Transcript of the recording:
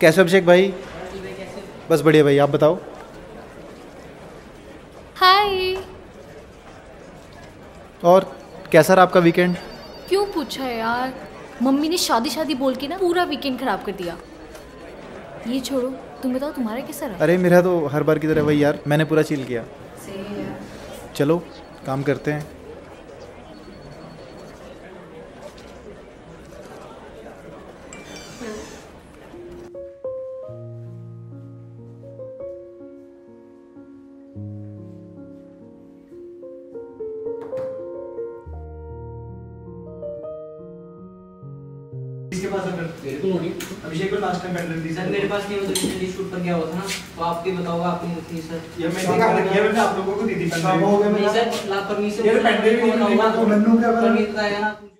कैसे अभिषेक भाई? बस बढ़िया भाई, आप बताओ। हाय। और कैसा रहा आपका वीकेंड? क्यों पूछा है यार, मम्मी ने शादी शादी बोल के ना पूरा वीकेंड खराब कर दिया। ये छोड़ो, तुम बताओ तुम्हारा कैसा रहा? अरे मेरा तो हर बार की तरह वही यार, मैंने पूरा चिल किया। सही है। चलो काम करते हैं। इसके पास अभिषेक को लास्ट टाइम पेंडल दी सर, मेरे पास नहीं हो तो इसलिए शूट पर गया हुआ था ना, तो आप भी बताओगे आपने नहीं सर, ये मैंने आप लोगों को दी थी पेंडल, वो हो गया मेरा सर लापरवाही से। ये पेंडल भी नहीं होगा तो नन्नू क्या करेगा ना।